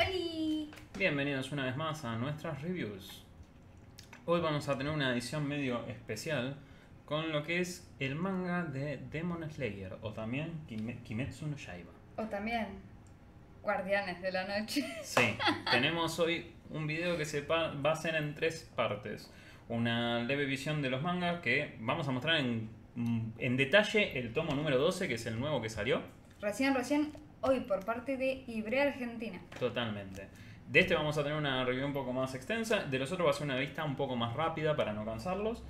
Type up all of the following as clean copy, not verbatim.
¡Holi! Bienvenidos una vez más a nuestras reviews. Hoy vamos a tener una edición medio especial con lo que es el manga de Demon Slayer, o también Kimetsu no Yaiba. O también Guardianes de la Noche. Sí, tenemos hoy un video que se va a hacer en tres partes. Una leve visión de los mangas que vamos a mostrar en detalle el tomo número 12, que es el nuevo que salió. Recién hoy por parte de Ivrea Argentina. Totalmente. De este vamos a tener una review un poco más extensa, de los otros va a ser una vista un poco más rápida para no cansarlos.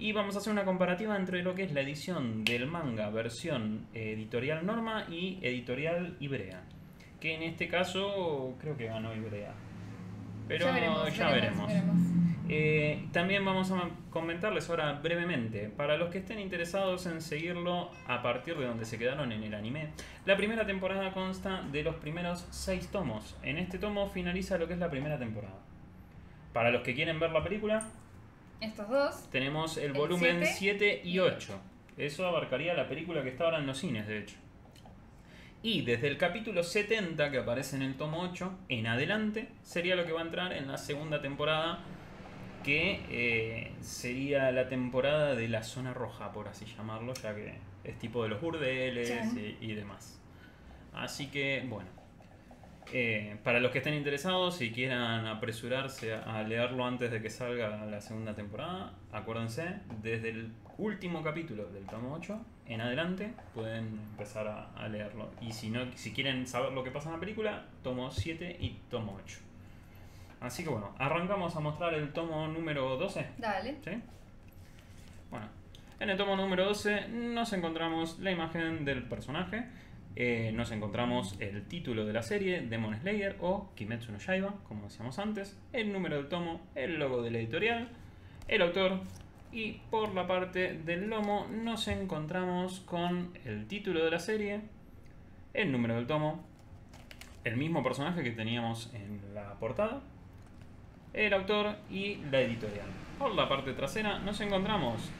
Y vamos a hacer una comparativa entre lo que es la edición del manga versión Editorial Norma y Editorial Ivrea. Que en este caso creo que ganó Ivrea. Pero ya veremos. También vamos a comentarles ahora brevemente, para los que estén interesados en seguirlo a partir de donde se quedaron en el anime, la primera temporada consta de los primeros 6 tomos. En este tomo finaliza lo que es la primera temporada. Para los que quieren ver la película, estos dos, tenemos el volumen 7 y 8. Eso abarcaría la película que está ahora en los cines, de hecho. Y desde el capítulo 70, que aparece en el tomo 8, en adelante, sería lo que va a entrar en la segunda temporada, que sería la temporada de la zona roja, por así llamarlo, ya que es tipo de los burdeles y demás. Así que, bueno, para los que estén interesados y quieran apresurarse a leerlo antes de que salga la segunda temporada, acuérdense, desde el último capítulo del tomo 8 en adelante pueden empezar a leerlo. Y si quieren saber lo que pasa en la película, tomo 7 y tomo 8. Así que bueno, arrancamos a mostrar el tomo número 12. Dale. ¿Sí? Bueno, en el tomo número 12 nos encontramos la imagen del personaje, nos encontramos el título de la serie, Demon Slayer o Kimetsu no Yaiba, como decíamos antes, el número del tomo, el logo de la editorial, el autor, y por la parte del lomo nos encontramos con el título de la serie, el número del tomo, el mismo personaje que teníamos en la portada, el autor y la editorial. Por la parte trasera nos encontramos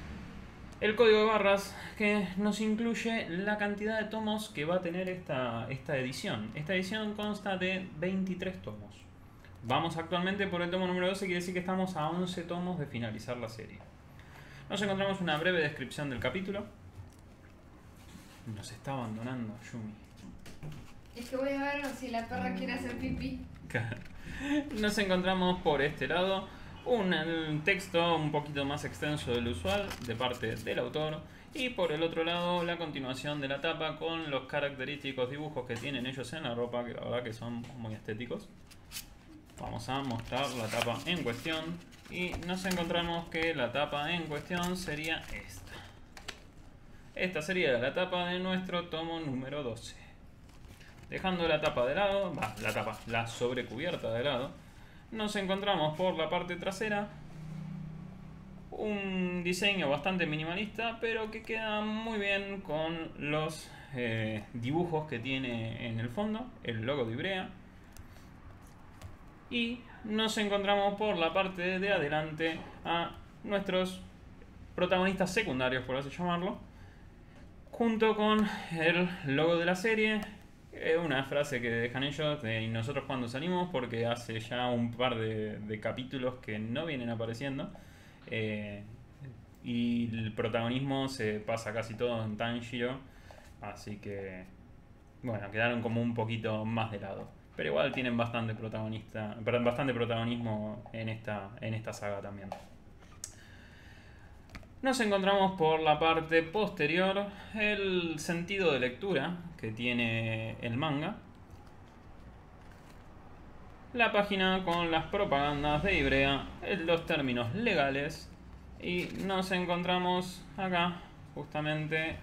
el código de barras que nos incluye la cantidad de tomos que va a tener esta edición. Esta edición consta de 23 tomos. Vamos actualmente por el tomo número 12, quiere decir que estamos a 11 tomos de finalizar la serie. Nos encontramos una breve descripción del capítulo. Nos está abandonando Yumi. Es que voy a ver si la perra quiere hacer pipí. Nos encontramos por este lado un texto un poquito más extenso del usual de parte del autor, y por el otro lado la continuación de la tapa con los característicos dibujos que tienen ellos en la ropa, que la verdad que son muy estéticos. Vamos a mostrar la tapa en cuestión y nos encontramos que la tapa en cuestión sería esta. Esta sería la tapa de nuestro tomo número 12. Dejando la tapa de lado, la sobrecubierta de lado, nos encontramos por la parte trasera un diseño bastante minimalista, pero que queda muy bien con los dibujos que tiene en el fondo, el logo de Ivrea. Y nos encontramos por la parte de adelante a nuestros protagonistas secundarios, por así llamarlo, junto con el logo de la serie. Una frase que dejan ellos de "y nosotros cuando salimos", porque hace ya un par de capítulos que no vienen apareciendo, y el protagonismo se pasa casi todo en Tanjiro, así que bueno, quedaron como un poquito más de lado, pero igual tienen bastante protagonismo en esta saga también. Nos encontramos por la parte posterior el sentido de lectura que tiene el manga, la página con las propagandas de Ivrea, los términos legales, y nos encontramos acá justamente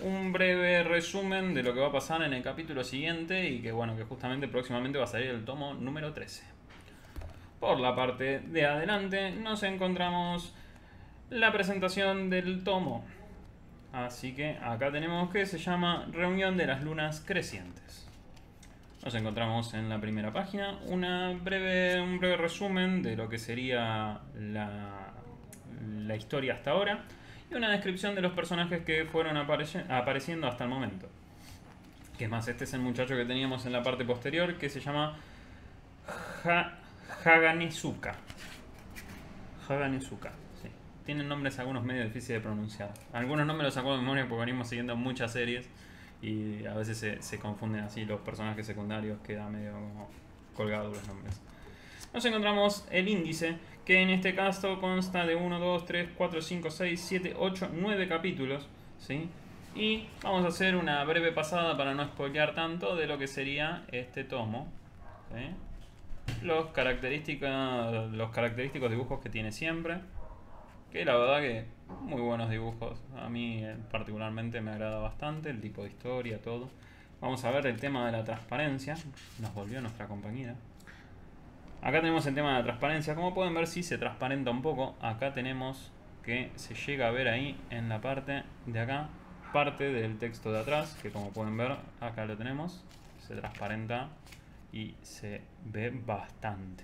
un breve resumen de lo que va a pasar en el capítulo siguiente, y que bueno, que justamente próximamente va a salir el tomo número 13. Por la parte de adelante nos encontramos la presentación del tomo, así que acá tenemos que se llama Reunión de las Lunas Crecientes. Nos encontramos en la primera página un breve resumen de lo que sería la historia hasta ahora, y una descripción de los personajes que fueron apareciendo hasta el momento. Que es más, este es el muchacho que teníamos en la parte posterior, que se llama Haganesuka. Sí. Tienen nombres algunos medio difíciles de pronunciar. Algunos nombres los saco de memoria porque venimos siguiendo muchas series y a veces se confunden así los personajes secundarios, queda medio como colgados los nombres. Nos encontramos el índice, que en este caso consta de 1, 2, 3, 4, 5, 6, 7, 8, 9 capítulos, ¿sí? Y vamos a hacer una breve pasada para no spoilear tanto de lo que sería este tomo, ¿sí? Los característicos dibujos que tiene siempre, que la verdad que muy buenos dibujos, a mí particularmente me agrada bastante el tipo de historia, todo. Vamos a ver el tema de la transparencia, nos volvió nuestra compañera. Acá tenemos el tema de la transparencia, como pueden ver sí se transparenta un poco, acá tenemos que se llega a ver ahí en la parte de acá, parte del texto de atrás, que como pueden ver acá lo tenemos, se transparenta y se ve bastante.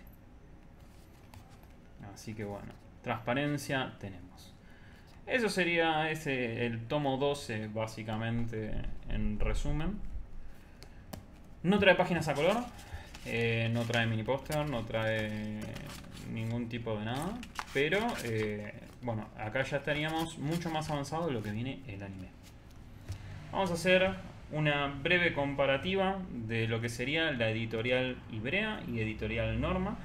Así que bueno, transparencia tenemos. Eso sería el tomo 12 básicamente en resumen. No trae páginas a color. No trae mini póster, no trae ningún tipo de nada. Pero, bueno, acá ya estaríamos mucho más avanzado de lo que viene el anime. Vamos a hacer una breve comparativa de lo que sería la editorial Ivrea y editorial Norma.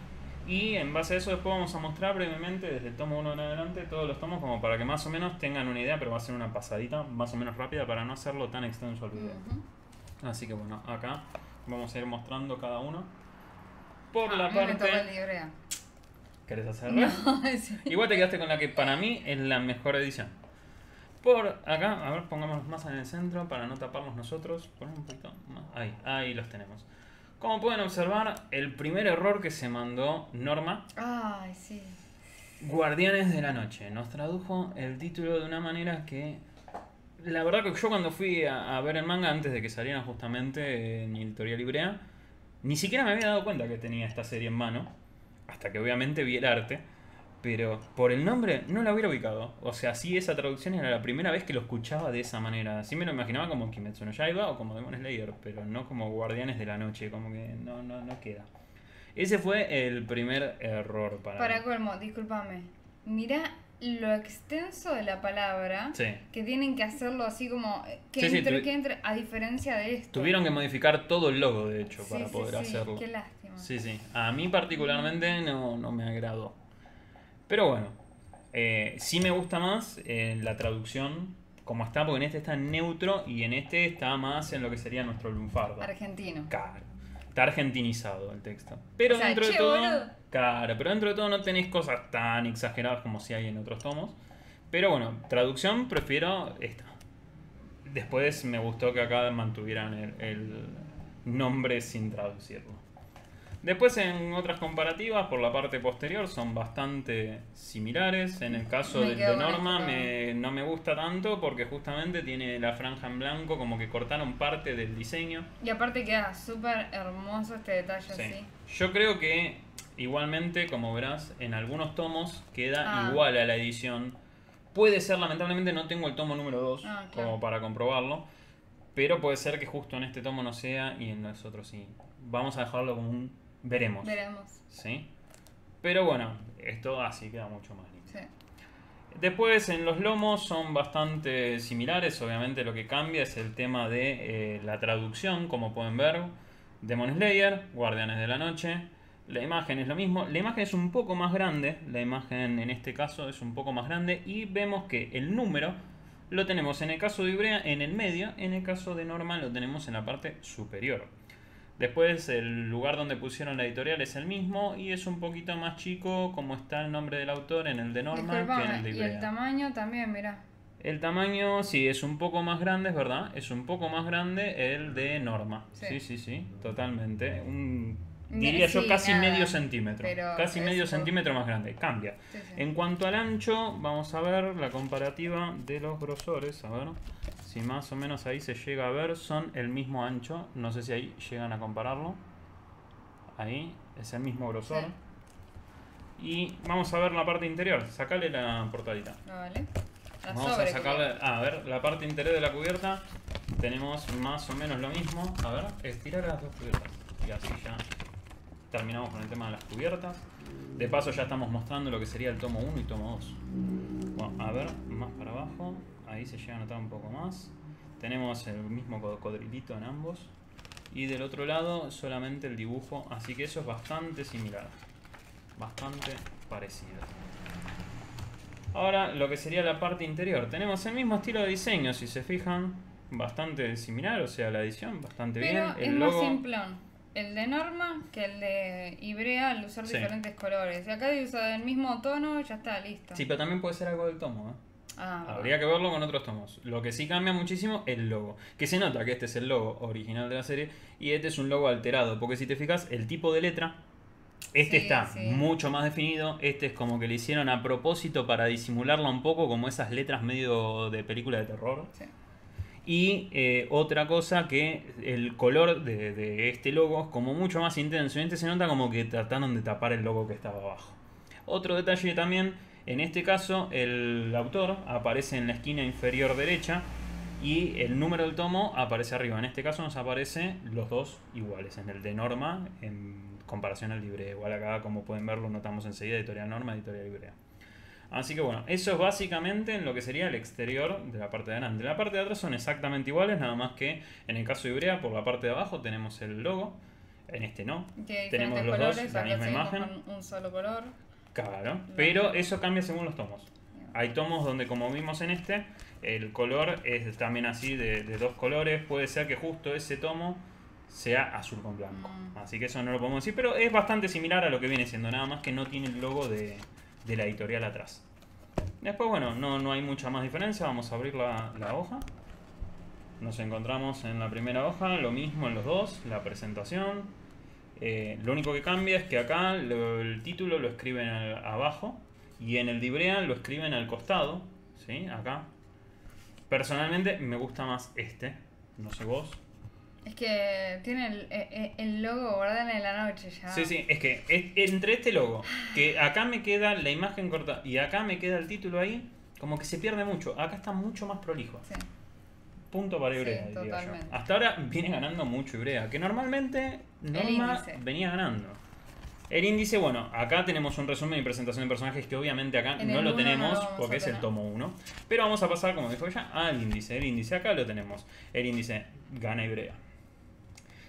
Y en base a eso después vamos a mostrar brevemente desde el tomo 1 en adelante todos los tomos como para que más o menos tengan una idea, pero va a ser una pasadita más o menos rápida para no hacerlo tan extenso al video. Así que bueno, acá vamos a ir mostrando cada uno. Por la parte... Me toca el de Ivrea. ¿Querés hacerlo? No, sí. Igual te quedaste con la que para mí es la mejor edición. Por acá, a ver, pongámonos más en el centro para no taparnos nosotros. Pon un poquito más. Ahí, ahí los tenemos. Como pueden observar, el primer error que se mandó Norma. Ay, sí. Guardianes de la Noche. Nos tradujo el título de una manera que... La verdad que yo cuando fui a ver el manga, antes de que saliera justamente en Editorial Ivrea, ni siquiera me había dado cuenta que tenía esta serie en mano, hasta que obviamente vi el arte, pero por el nombre no la hubiera ubicado. O sea, sí, esa traducción era la primera vez que lo escuchaba de esa manera. Sí me lo imaginaba como Kimetsu no Yaiba o como Demon Slayer, pero no como Guardianes de la Noche, como que no queda. Ese fue el primer error para mí. Colmo, discúlpame. Mirá lo extenso de la palabra, sí, que tienen que hacerlo así como que, sí, que entre, a diferencia de esto. Tuvieron que modificar todo el logo, de hecho, sí, para poder hacerlo. Qué lástima. Sí, sí. A mí particularmente no me agradó. Pero bueno, sí me gusta más la traducción como está, porque en este está neutro y en este está más en lo que sería nuestro lunfardo. Argentino. Claro. Está argentinizado el texto. Pero o sea, dentro de todo... Boludo. Claro, pero dentro de todo no tenés cosas tan exageradas como si hay en otros tomos. Pero bueno, traducción prefiero esta. Después me gustó que acá mantuvieran el nombre sin traducirlo. Después en otras comparativas por la parte posterior son bastante similares. En el caso del de Norma no me gusta tanto porque justamente tiene la franja en blanco, como que cortaron parte del diseño. Y aparte queda súper hermoso este detalle, sí, así. Yo creo que... Igualmente, como verás, en algunos tomos queda igual a la edición. Puede ser, lamentablemente no tengo el tomo número 2 claro, como para comprobarlo. Pero puede ser que justo en este tomo no sea y en los otros sí. Vamos a dejarlo como un veremos. Veremos. ¿Sí? Pero bueno, esto así queda mucho más lindo. Sí. Después en los lomos son bastante similares. Obviamente lo que cambia es el tema de la traducción, como pueden ver. Demon Slayer, Guardianes de la Noche. La imagen es lo mismo, la imagen es un poco más grande, la imagen en este caso es un poco más grande y vemos que el número lo tenemos en el caso de Ivrea en el medio, en el caso de Norma lo tenemos en la parte superior. Después el lugar donde pusieron la editorial es el mismo y es un poquito más chico como está el nombre del autor en el de Norma que en el de Ivrea. Y el tamaño también, mirá. El tamaño sí es un poco más grande, es verdad, es un poco más grande el de Norma. Sí, sí, sí, sí, totalmente. Diría sí, yo casi nada, medio centímetro. Casi medio centímetro más grande. Cambia. Sí, sí. En cuanto al ancho, vamos a ver la comparativa de los grosores. A ver si más o menos ahí se llega a ver. Son el mismo ancho. No sé si ahí llegan a compararlo. Ahí es el mismo grosor. Sí. Y vamos a ver la parte interior. Sacale la portadita. Vale. Vamos a sacarle. A ver, la parte interior de la cubierta. Tenemos más o menos lo mismo. A ver, estirar las dos cubiertas. Y así ya. terminamos con el tema de las cubiertas. De paso ya estamos mostrando lo que sería el tomo 1 y tomo 2. Bueno, a ver, más para abajo. Ahí se llega a notar un poco más. Tenemos el mismo cocodrilito en ambos. Y del otro lado solamente el dibujo. Así que eso es bastante similar. Bastante parecido. Ahora lo que sería la parte interior. Tenemos el mismo estilo de diseño, si se fijan. Bastante similar, o sea, la edición bastante bien. Pero es más simplón el de Norma que el de Ivrea al usar diferentes colores. Y acá usa el mismo tono, ya está, listo. Sí, pero también puede ser algo del tomo, ¿eh? Ah, habría que verlo con otros tomos. Lo que sí cambia muchísimo es el logo. Que se nota que este es el logo original de la serie y este es un logo alterado. Porque si te fijas, el tipo de letra, este está mucho más definido. Este es como que le hicieron a propósito para disimularla un poco, como esas letras medio de película de terror. Sí. Y otra cosa, que el color de este logo es como mucho más intenso. Y este se nota como que trataron de tapar el logo que estaba abajo. Otro detalle también. En este caso, el autor aparece en la esquina inferior derecha y el número del tomo aparece arriba. En este caso nos aparecen los dos iguales. En el de Norma, en comparación al Ivrea. Igual acá, como pueden ver, lo notamos enseguida. Editorial Norma, Editorial Ivrea. Así que bueno, eso es básicamente en lo que sería el exterior de la parte de adelante. La parte de atrás son exactamente iguales, nada más que en el caso de Ivrea, por la parte de abajo tenemos el logo. En este no. Tenemos los colores, dos, la misma imagen. Con un solo color. Claro, pero eso cambia según los tomos. Hay tomos donde, como vimos en este, el color es también así de dos colores. Puede ser que justo ese tomo sea azul con blanco. Así que eso no lo podemos decir, pero es bastante similar a lo que viene siendo. Nada más que no tiene el logo de la editorial atrás. Después, bueno, no hay mucha más diferencia. Vamos a abrir la hoja. Nos encontramos en la primera hoja, lo mismo en los dos, la presentación. Lo único que cambia es que acá el título lo escriben abajo y en el de Ivrea lo escriben al costado, ¿sí? Acá. Personalmente me gusta más este, no sé vos. Es que tiene el logo Guardianes de la Noche ya. Sí, sí, es que entre este logo, que acá me queda la imagen corta y acá me queda el título ahí, como que se pierde mucho. Acá está mucho más prolijo. Sí. Punto para Ivrea, diría yo. Hasta ahora viene ganando mucho Ivrea, que normalmente Norma venía ganando. El índice, bueno, acá tenemos un resumen y presentación de personajes que obviamente acá no lo tenemos porque es el tomo 1. Pero vamos a pasar, como dijo ella, al índice. El índice acá lo tenemos. El índice gana Ivrea.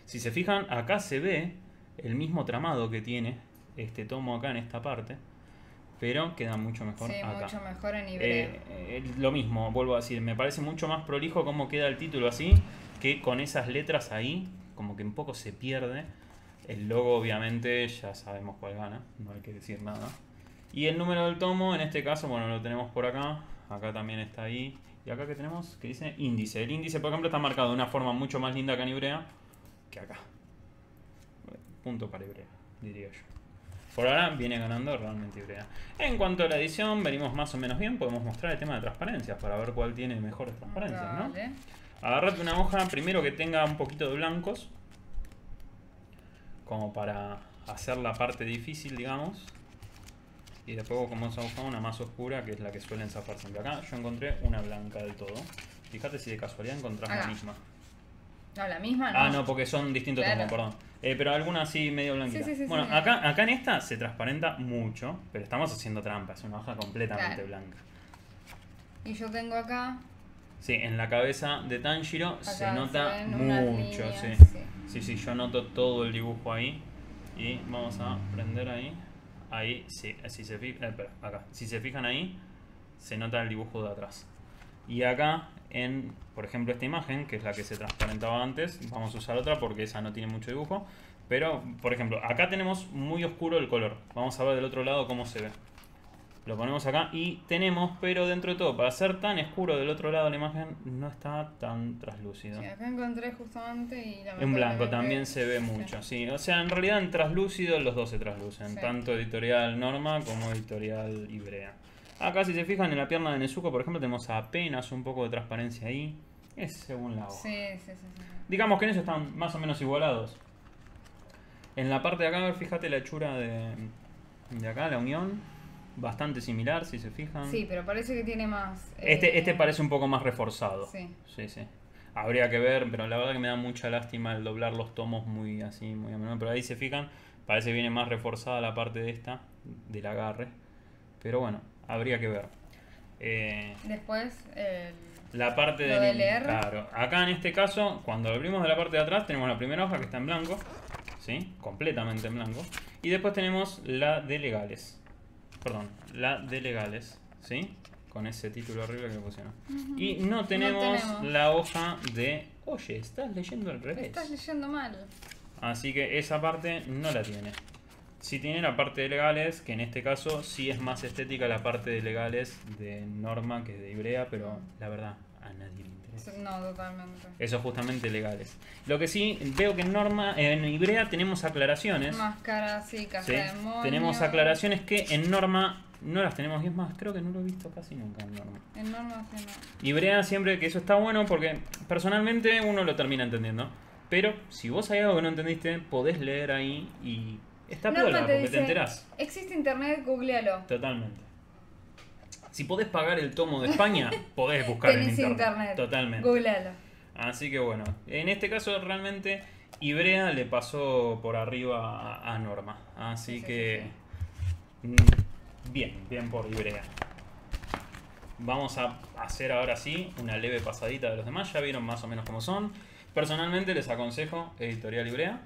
Si se fijan, acá se ve el mismo tramado que tiene este tomo acá en esta parte. Pero queda mucho mejor acá. Sí, mucho mejor en Ivrea. Lo mismo, vuelvo a decir. Me parece mucho más prolijo cómo queda el título así. Que con esas letras ahí. Como que un poco se pierde. El logo, obviamente, ya sabemos cuál gana. No hay que decir nada. Y el número del tomo, en este caso, bueno, lo tenemos por acá. Acá también está ahí. Y acá que tenemos, que dice índice. El índice, por ejemplo, está marcado de una forma mucho más linda acá en Ivrea. Que acá. Punto para Ivrea, diría yo. Por ahora viene ganando realmente Ivrea. En cuanto a la edición, venimos más o menos bien. Podemos mostrar el tema de transparencias para ver cuál tiene mejores transparencias, ¿no? Agarrate una hoja primero que tenga un poquito de blancos. Como para hacer la parte difícil, digamos. Y después vamos a buscar una más oscura, que es la que suelen zafar siempre. Acá yo encontré una blanca del todo. Fíjate si de casualidad encontrás la misma. No, la misma no. Ah, no, porque son distintos tomos, perdón. Pero alguna así medio blanquita. Sí, bueno, sí, acá en esta se transparenta mucho, pero estamos haciendo trampa. Es una hoja completamente blanca. Y yo tengo acá... Sí, en la cabeza de Tanjiro acá se nota mucho. Líneas, sí, yo noto todo el dibujo ahí. Y vamos a prender ahí. Ahí, sí, si se fijan ahí, se nota el dibujo de atrás. Y acá... En, por ejemplo, esta imagen, que es la que se transparentaba antes, vamos a usar otra porque esa no tiene mucho dibujo. Pero, por ejemplo, acá tenemos muy oscuro el color. Vamos a ver del otro lado cómo se ve. Lo ponemos acá y tenemos, pero dentro de todo, para ser tan oscuro del otro lado la imagen, no está tan traslúcido. Sí, acá encontré justamente y la en blanco también se ve mucho, sí. O sea, en realidad en traslúcido los dos se traslucen, tanto Editorial Norma como Editorial Ivrea. Acá si se fijan en la pierna de Nezuko, por ejemplo, tenemos apenas un poco de transparencia ahí. Es según la hoja. Sí. Digamos que en eso están más o menos igualados. En la parte de acá, fíjate la hechura de acá, la unión. Bastante similar, si se fijan. Sí, pero parece que tiene más... Este parece un poco más reforzado. Sí. habría que ver, pero la verdad que me da mucha lástima el doblar los tomos muy así, muy a menudo. Pero ahí se fijan, parece que viene más reforzada la parte de esta, del agarre. Pero bueno, habría que ver. Después, la parte de leer. Claro, acá en este caso, cuando abrimos de la parte de atrás, tenemos la primera hoja que está en blanco, ¿sí? Completamente en blanco. Y después tenemos la de legales. Perdón, la de legales, ¿sí? Con ese título horrible que le pusieron. Y no tenemos la hoja de... Oye, estás leyendo al revés. Estás leyendo mal. Así que esa parte no la tiene. Sí tiene la parte de legales, que en este caso sí es más estética la parte de legales de Norma que de Ivrea, pero la verdad a nadie le interesa. No, totalmente. Eso justamente legales. Lo que sí veo que en Norma, en Ivrea tenemos aclaraciones. Máscara, sí, casa de demonios. Tenemos aclaraciones que en Norma no las tenemos, y es más, creo que no lo he visto casi nunca en Norma. En Norma sí no. Ivrea siempre, que eso está bueno porque personalmente uno lo termina entendiendo. Pero si vos hay algo que no entendiste, podés leer ahí y... Está piola, porque te enterás. Existe internet, googlealo. Totalmente. Si podés pagar el tomo de España, podés buscar en internet. Totalmente. Googlealo. Así que bueno, en este caso realmente Ivrea le pasó por arriba a Norma. Así que bien, bien por Ivrea. Vamos a hacer ahora sí una leve pasadita de los demás. Ya vieron más o menos cómo son. Personalmente les aconsejo Editorial Ivrea.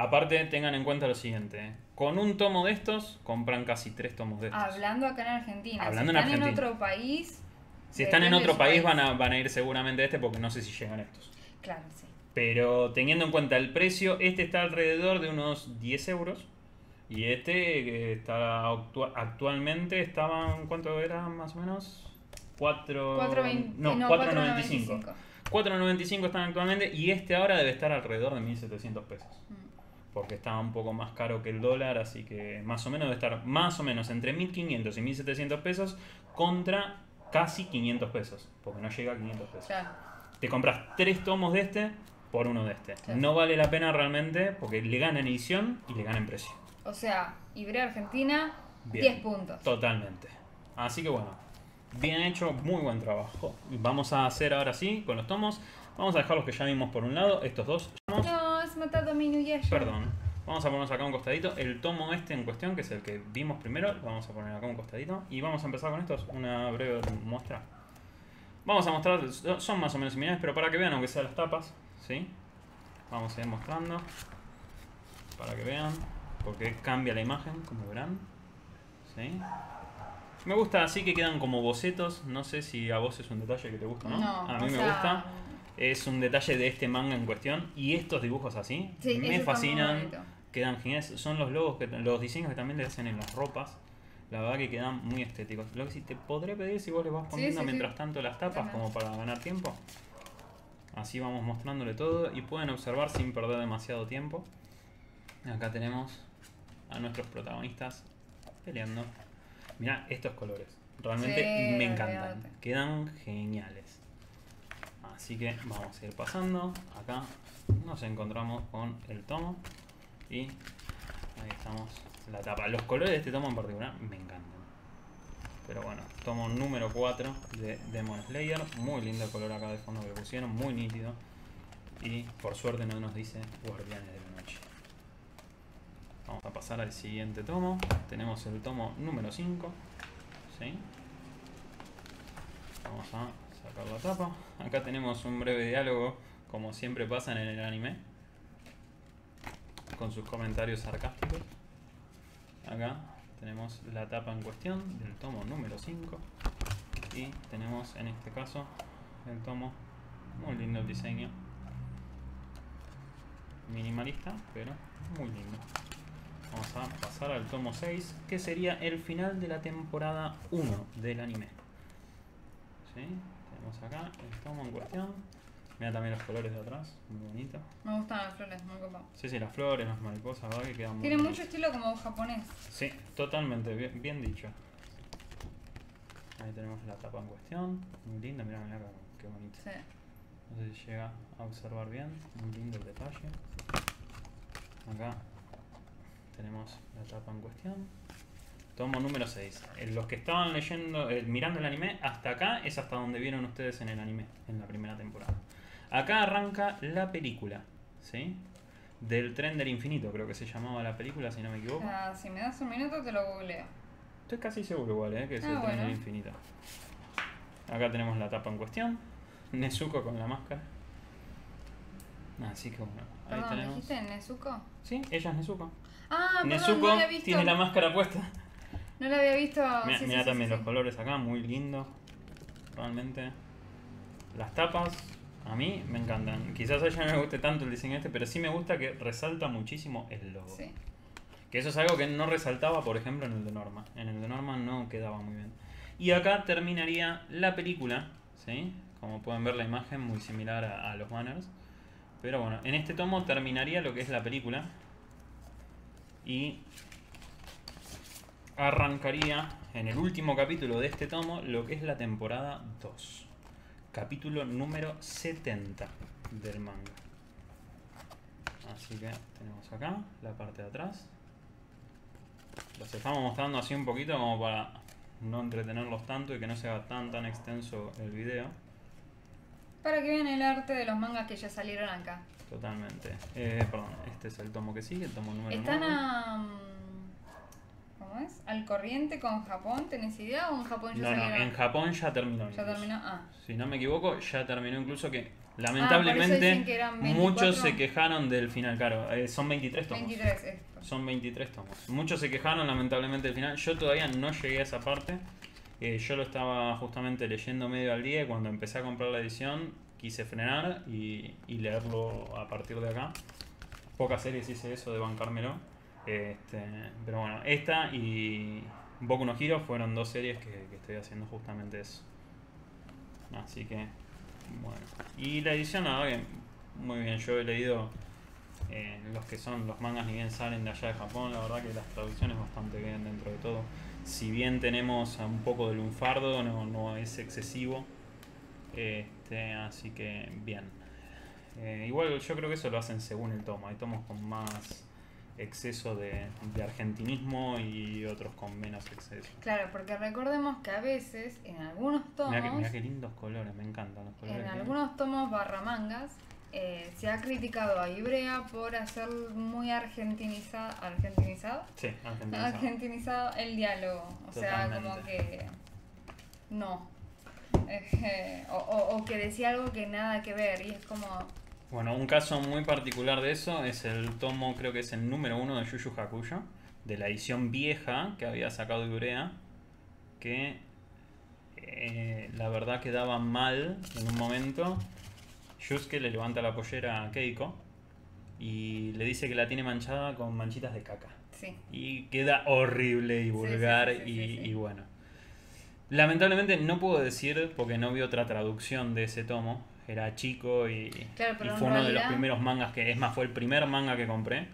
Aparte, tengan en cuenta lo siguiente. Con un tomo de estos, compran casi 3 tomos de estos. Hablando acá en Argentina. Hablando si están en otro país... Si están en otro país, van a ir seguramente a este, porque no sé si llegan estos. Claro, sí. Pero teniendo en cuenta el precio, este está alrededor de unos 10 euros. Y este está actualmente estaba... ¿Cuánto era más o menos? 4.95. 4.95 están actualmente, y este ahora debe estar alrededor de 1.700 pesos. Porque está un poco más caro que el dólar, así que más o menos debe estar más o menos entre 1.500 y 1.700 pesos contra casi 500 pesos, porque no llega a 500 pesos. Claro. Te compras 3 tomos de este por uno de este. Claro. No vale la pena realmente porque le gana en edición y le gana en precio. O sea, Ivrea Argentina, bien. 10 puntos. Totalmente. Así que bueno, bien hecho, muy buen trabajo. Vamos a hacer ahora sí con los tomos. Vamos a dejar los que ya vimos por un lado, estos dos. No, has matado a mi Nuyasha. Perdón. Vamos a ponernos acá un costadito. El tomo este en cuestión, que es el que vimos primero, lo vamos a poner acá un costadito. Y vamos a empezar con estos, una breve muestra. Vamos a mostrar, son más o menos similares, pero para que vean, aunque sean las tapas, ¿sí? Vamos a ir mostrando. Para que vean, porque cambia la imagen, como verán. ¿Sí? Me gusta así que quedan como bocetos. No sé si a vos es un detalle que te gusta, ¿no? No, a mí me gusta. Es un detalle de este manga en cuestión. Y estos dibujos así me fascinan. Quedan geniales. Son los logos, los diseños que también le hacen en las ropas. La verdad que quedan muy estéticos. Lo que sí te podré pedir si vos les vas poniendo mientras tanto las tapas, como para ganar tiempo. Así vamos mostrándole todo. Y pueden observar sin perder demasiado tiempo. Acá tenemos a nuestros protagonistas peleando. Mirá estos colores. Realmente me encantan. Quedan geniales. Así que vamos a ir pasando. Acá nos encontramos con el tomo. Y ahí estamos. La tapa. Los colores de este tomo en particular me encantan. Pero bueno, tomo número 4 de Demon Slayer. Muy lindo el color acá de fondo que pusieron. Muy nítido. Y por suerte no nos dice Guardianes de la Noche. Vamos a pasar al siguiente tomo. Tenemos el tomo número 5. ¿Sí? Vamos a... sacar la tapa. Acá tenemos un breve diálogo, como siempre pasa en el anime, con sus comentarios sarcásticos. Acá tenemos la tapa en cuestión del tomo número 5. Y tenemos en este caso el tomo, muy lindo el diseño. Minimalista, pero muy lindo. Vamos a pasar al tomo 6, que sería el final de la temporada 1 del anime. ¿Sí? Tenemos acá el tomo en cuestión. Mira también los colores de atrás, muy bonito. Me gustan las flores, muy copado. Sí, sí, las flores, las mariposas, ¿verdad? Que quedan tiene mucho estilo como japonés. Sí, totalmente, bien, bien dicho. Ahí tenemos la tapa en cuestión, muy linda, mirá, mirá qué bonito. Sí. No sé si llega a observar bien, muy lindo el detalle. Acá tenemos la tapa en cuestión. Tomo número 6. Los que estaban mirando el anime, hasta acá es hasta donde vieron ustedes en el anime, en la primera temporada. Acá arranca la película, ¿sí? Del tren del infinito, creo que se llamaba la película, si no me equivoco. Ah, si me das un minuto te lo googleo. Estoy casi seguro igual, ¿eh? Que es el tren del infinito. Acá tenemos la tapa en cuestión. Nezuko con la máscara. Así que bueno, ahí tenemos. ¿Me dijiste Nezuko? Sí, ella es Nezuko. Ah, Nezuko no la había visto. Tiene la máscara puesta. No la había visto. Mira, sí, sí, también sí, los colores acá, muy lindo. Realmente. Las tapas, a mí me encantan. Quizás a ella no le guste tanto el diseño este, pero sí me gusta que resalta muchísimo el logo. Sí. Que eso es algo que no resaltaba, por ejemplo, en el de Norma. En el de Norma no quedaba muy bien. Y acá terminaría la película, ¿sí? Como pueden ver la imagen, muy similar a los banners. Pero bueno, en este tomo terminaría lo que es la película. Y arrancaría en el último capítulo de este tomo lo que es la temporada 2. Capítulo número 70 del manga. Así que tenemos acá la parte de atrás. Los estamos mostrando así un poquito como para no entretenerlos tanto y que no sea tan extenso el video. Para que vean el arte de los mangas que ya salieron acá. Totalmente. Perdón, este es el tomo que sigue, el tomo número 9. ¿Cómo es? ¿Al corriente con Japón? ¿Tenés idea? ¿O en Japón ya salieron? No, en Japón ya terminó. Ya terminó, si no me equivoco, ya terminó, incluso que lamentablemente muchos se quejaron del final. Claro, son 23 tomos. 23, esto. Son 23 tomos. Muchos se quejaron lamentablemente del final. Yo todavía no llegué a esa parte. Yo lo estaba justamente leyendo medio al día y cuando empecé a comprar la edición quise frenar y leerlo a partir de acá. Pocas series hice eso de bancármelo. Pero bueno, esta y Boku no Hero fueron dos series que estoy haciendo justamente eso. Así que, bueno. Y la edición, la verdad que muy bien. Yo he leído los que son los mangas, ni bien salen de allá de Japón. La verdad que las traducciones bastante bien dentro de todo. Si bien tenemos un poco de lunfardo, no es excesivo. Así que bien. Igual yo creo que eso lo hacen según el tomo. Hay tomos con más exceso de argentinismo y otros con menos exceso. Claro, porque recordemos que a veces en algunos tomos... Mirá qué lindos colores, me encantan los colores. En algunos tomos barra mangas se ha criticado a Ivrea por hacer muy argentinizado... ¿Argentinizado? Sí, argentinizado. Argentinizado el diálogo. O Totalmente. Sea, como que... No. O que decía algo que nada que ver y es como... Bueno, un caso muy particular de eso es el tomo, creo que es el número 1 de Yu Yu Hakusho, de la edición vieja que había sacado Ivrea, que la verdad quedaba mal en un momento. Yusuke le levanta la pollera a Keiko y le dice que la tiene manchada con manchitas de caca. Sí. Y queda horrible y vulgar y bueno. Lamentablemente no puedo decir porque no vi otra traducción de ese tomo. Era chico y fue uno de los primeros mangas que... Es más, fue el primer manga que compré.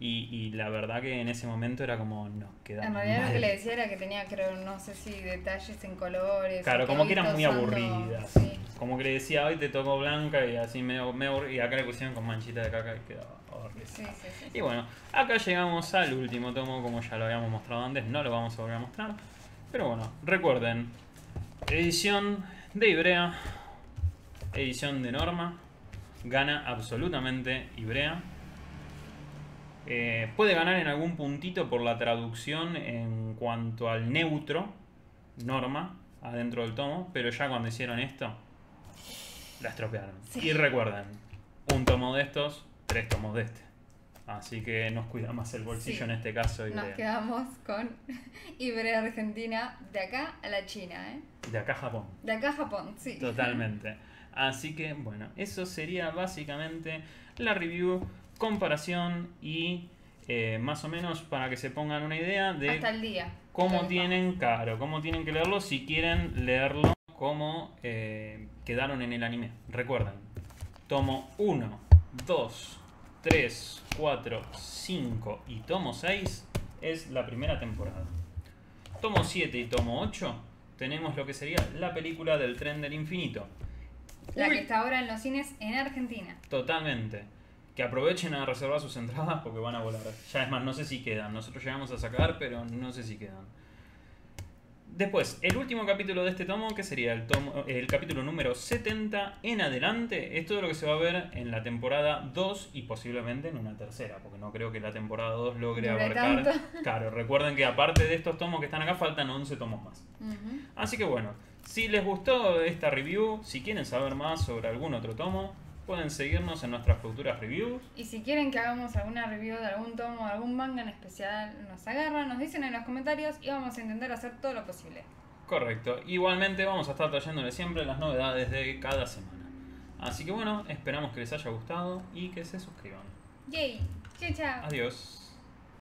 Y la verdad que en ese momento era como... No, quedaba mal. En realidad lo que le decía era que tenía, creo, no sé si detalles en colores. Claro, como que eran muy aburridas. Sí. Como que le decía, hoy te tocó blanca y así medio aburrida. Y acá le pusieron con manchita de caca y quedaba horrible. Sí. Y bueno, acá llegamos al último tomo, como ya lo habíamos mostrado antes. No lo vamos a volver a mostrar. Pero bueno, recuerden. Edición de Ivrea. Edición de Norma. Gana absolutamente Ivrea. Puede ganar en algún puntito por la traducción en cuanto al neutro Norma adentro del tomo, pero ya cuando hicieron esto la estropearon. Sí. Y recuerden, un tomo de estos, 3 tomos de este. Así que nos cuida más el bolsillo en este caso. Ivrea. Nos quedamos con Ivrea Argentina de acá a la China, ¿eh? De acá a Japón. De acá a Japón, sí. Totalmente. Así que, bueno, eso sería básicamente la review, comparación y más o menos para que se pongan una idea de hasta el día. Cómo tienen, claro, cómo tienen que leerlo, si quieren leerlo como quedaron en el anime. Recuerden, tomo 1, 2, 3, 4, 5 y tomo 6 es la primera temporada. Tomo 7 y tomo 8 tenemos lo que sería la película del tren del infinito. La que está ahora en los cines en Argentina. Totalmente. Que aprovechen a reservar sus entradas porque van a volar. Ya es más, no sé si quedan. Nosotros llegamos a sacar, pero no sé si quedan. Después, el último capítulo de este tomo, que sería el capítulo número 70 en adelante, es todo lo que se va a ver en la temporada 2 y posiblemente en una tercera, porque no creo que la temporada 2 logre abarcar. Tanto. Claro, recuerden que aparte de estos tomos que están acá, faltan 11 tomos más. Así que bueno, si les gustó esta review, si quieren saber más sobre algún otro tomo, pueden seguirnos en nuestras futuras reviews. Y si quieren que hagamos alguna review de algún tomo o algún manga en especial, nos agarran, nos dicen en los comentarios y vamos a intentar hacer todo lo posible. Correcto. Igualmente vamos a estar trayéndole siempre las novedades de cada semana. Así que bueno, esperamos que les haya gustado y que se suscriban. Yay. Chao, chao. Adiós.